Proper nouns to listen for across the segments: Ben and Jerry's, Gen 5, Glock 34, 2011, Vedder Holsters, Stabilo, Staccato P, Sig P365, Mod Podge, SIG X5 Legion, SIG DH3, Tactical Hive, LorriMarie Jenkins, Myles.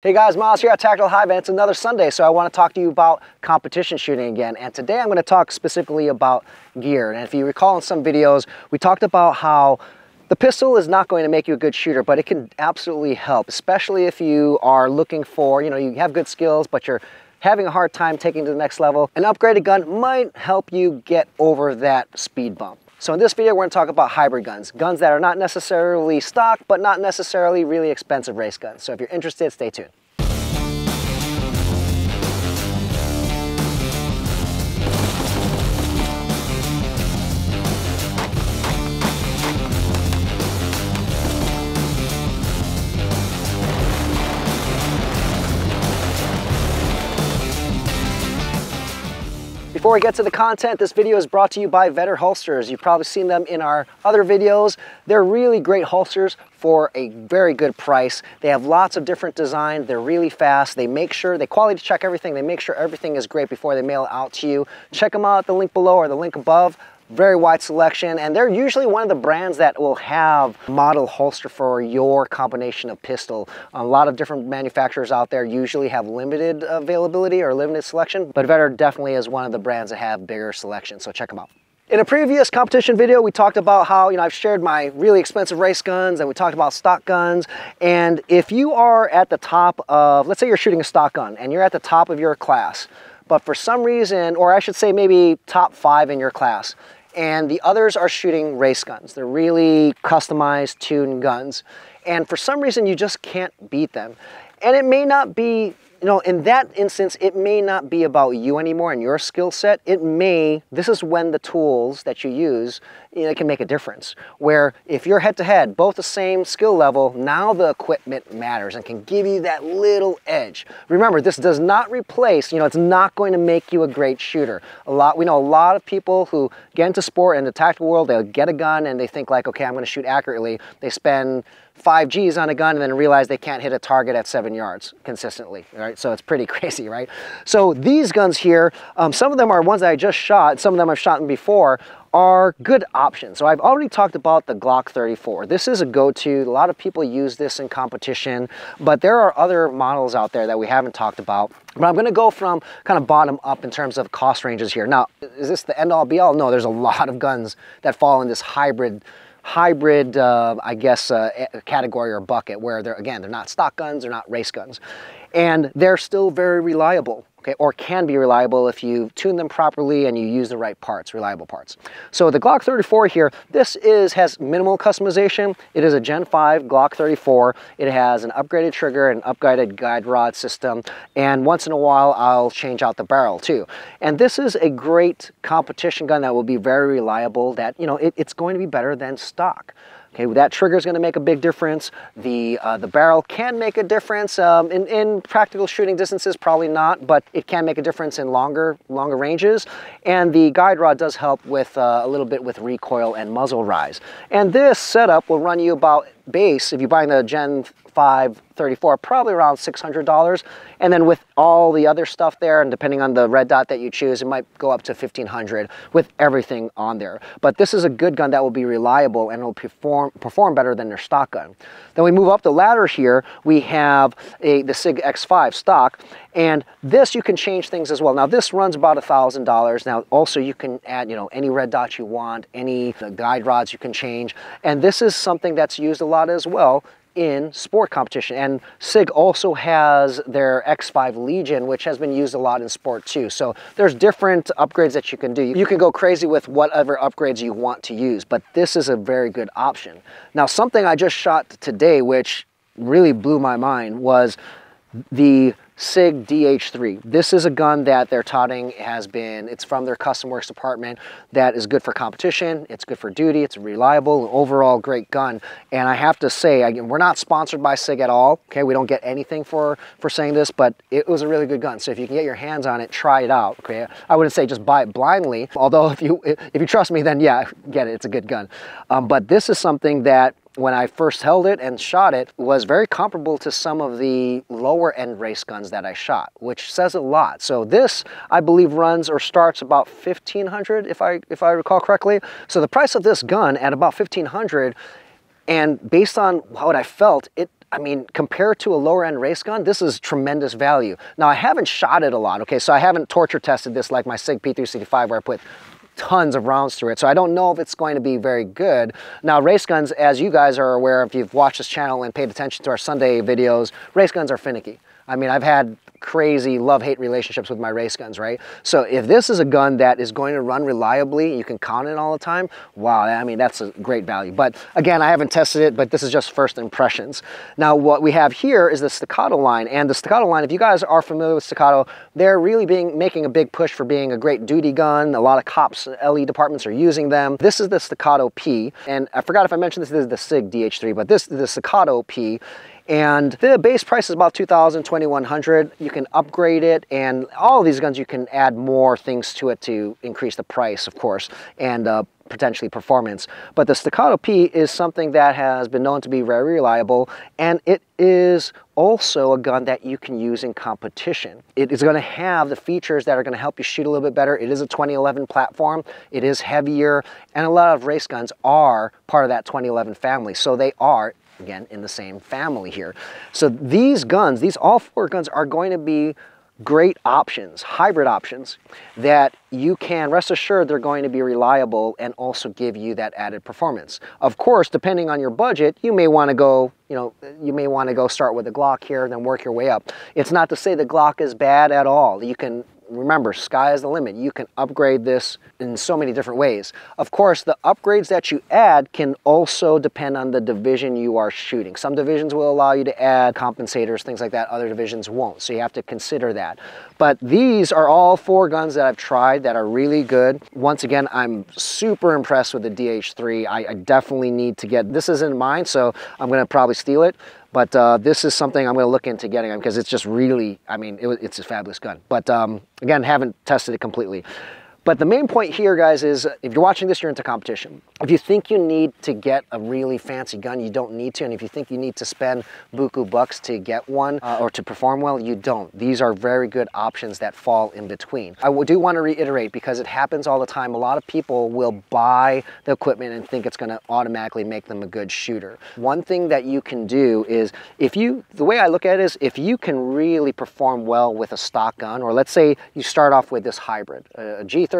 Hey guys, Miles here at Tactical Hive, and it's another Sunday, so I want to talk to you about competition shooting again. And today I'm going to talk specifically about gear. And if you recall in some videos, we talked about how the pistol is not going to make you a good shooter, but it can absolutely help, especially if you are looking for, you have good skills, but you're having a hard time taking it to the next level. An upgraded gun might help you get over that speed bump. So in this video, we're going to talk about hybrid guns, guns that are not necessarily stock, but not necessarily really expensive race guns. So if you're interested, stay tuned. Before we get to the content, this video is brought to you by Vedder Holsters. You've probably seen them in our other videos. They're really great holsters for a very good price. They have lots of different designs. They're really fast. They make sure, they quality check everything. They make sure everything is great before they mail it out to you. Check them out at the link below or the link above. Very wide selection, and they're usually one of the brands that will have model holster for your combination of pistol. A lot of different manufacturers out there usually have limited availability or limited selection, but Vedder definitely is one of the brands that have bigger selection, so check them out. In a previous competition video, we talked about how, I've shared my really expensive race guns, and we talked about stock guns. And if you are at the top of, let's say you're shooting a stock gun and you're at the top of your class, but for some reason, or I should say maybe top 5 in your class, and the others are shooting race guns. They're really customized, tuned guns. And for some reason, you just can't beat them. And it may not be, in that instance, it may not be about you anymore and your skill set. This is when the tools that you use, can make a difference. Where if you're head-to-head, both the same skill level, now the equipment matters and can give you that little edge. Remember, this does not replace, it's not going to make you a great shooter. We know a lot of people who get into sport and the tactical world, they'll get a gun and they think like, okay, I'm going to shoot accurately. They spend 5 G's on a gun and then realize they can't hit a target at 7 yards consistently, right? So it's pretty crazy, right? So these guns here, some of them are ones that I just shot, some of them I've shot before, are good options. So I've already talked about the Glock 34. This is a go-to. A lot of people use this in competition, but there are other models out there that we haven't talked about. But I'm going to go from kind of bottom up in terms of cost ranges here. Now, is this the end-all be-all? No, there's a lot of guns that fall in this hybrid category or bucket where they're not stock guns, they're not race guns, and they're still very reliable, okay, or can be reliable if you tune them properly and you use the right parts, reliable parts. So the Glock 34 here, has minimal customization. It is a Gen 5 Glock 34. It has an upgraded trigger, an upgraded guide rod system, and once in a while I'll change out the barrel too. And this is a great competition gun that will be very reliable, that it's going to be better than stock. Okay, that trigger is going to make a big difference. The barrel can make a difference in practical shooting distances, probably not, but it can make a difference in longer ranges. And the guide rod does help with a little bit with recoil and muzzle rise. And this setup will run you about base, if you're buying the Gen 5 34, probably around $600, and then with all the other stuff there, and depending on the red dot that you choose, it might go up to $1,500 with everything on there. But this is a good gun that will be reliable and will perform better than their stock gun. Then we move up the ladder here. We have the Sig X5 stock, and this you can change things as well. Now this runs about $1,000. Now also you can add any red dots you want, any guide rods you can change, and this is something that's used a lot as well in sport competition. And SIG also has their X5 Legion, which has been used a lot in sport too. So there's different upgrades that you can do. You can go crazy with whatever upgrades you want to use, but this is a very good option. Now, something I just shot today, which really blew my mind, was the SIG DH3. This is a gun that they're touting it's from their Custom Works department, that is good for competition, it's good for duty, it's reliable, an overall great gun. And I have to say, again, we're not sponsored by SIG at all, okay? We don't get anything for saying this, but it was a really good gun. So if you can get your hands on it, try it out, okay? I wouldn't say just buy it blindly, although if you trust me, then yeah, get it, it's a good gun. But this is something that, when I first held it and shot it, was very comparable to some of the lower end race guns that I shot, which says a lot. So this, I believe, runs or starts about $1,500 if I recall correctly. So the price of this gun at about $1,500, and based on what I felt, it I mean, compared to a lower end race gun, this is tremendous value. Now I haven't shot it a lot, okay, so I haven't torture tested this like my Sig P365 where I put tons of rounds through it, so I don't know if it's going to be very good. Now race guns, as you guys are aware, if you've watched this channel and paid attention to our Sunday videos, race guns are finicky. I mean, I've had crazy love-hate relationships with my race guns, right? So if this is a gun that is going to run reliably, you can count it all the time, wow, I mean, that's a great value. But again, I haven't tested it, but this is just first impressions. Now, what we have here is the Staccato line. And the Staccato line, if you guys are familiar with Staccato, they're really making a big push for being a great duty gun. A lot of cops and LE departments are using them. This is the Staccato P. And I forgot if I mentioned this is the SIG DH3, but this is the Staccato P. And the base price is about $2,000, $2,100. You can upgrade it, and all of these guns, you can add more things to it to increase the price, of course, and potentially performance. But the Staccato P is something that has been known to be very reliable, and it is also a gun that you can use in competition. It is going to have the features that are going to help you shoot a little bit better. It is a 2011 platform. It is heavier, and a lot of race guns are part of that 2011 family, so they are, again, in the same family here. So these guns, these all four guns are going to be great options, hybrid options, that you can rest assured they're going to be reliable and also give you that added performance. Of course, depending on your budget, you may want to go, you may want to go start with a Glock here and then work your way up. It's not to say the Glock is bad at all. You can, remember, sky is the limit. You can upgrade this in so many different ways. Of course, the upgrades that you add can also depend on the division you are shooting. Some divisions will allow you to add compensators, things like that. Other divisions won't, so you have to consider that. But these are all four guns that I've tried that are really good. Once again, I'm super impressed with the DH3. I definitely need to get, this isn't mine, so I'm gonna probably steal it. But this is something I'm going to look into getting because it's just really, I mean, it's a fabulous gun. But again, haven't tested it completely. But the main point here, guys, is if you're watching this, you're into competition. If you think you need to get a really fancy gun, you don't need to. And if you think you need to spend buku bucks to get one or to perform well, you don't. These are very good options that fall in between. I do want to reiterate because it happens all the time. A lot of people will buy the equipment and think it's going to automatically make them a good shooter. One thing that you can do is if you, the way I look at it is if you can really perform well with a stock gun, or let's say you start off with this hybrid, a G34.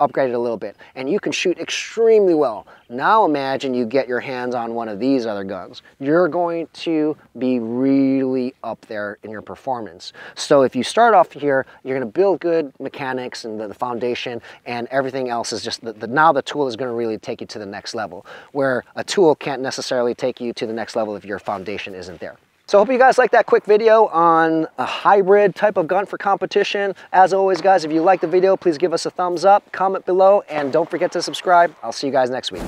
Upgrade it a little bit, and you can shoot extremely well. Now imagine you get your hands on one of these other guns. You're going to be really up there in your performance. So if you start off here, you're going to build good mechanics and the foundation, and everything else is just, now the tool is going to really take you to the next level, where a tool can't necessarily take you to the next level if your foundation isn't there. So I hope you guys like that quick video on a hybrid type of gun for competition. As always, guys, if you like the video, please give us a thumbs up, comment below, and don't forget to subscribe. I'll see you guys next week.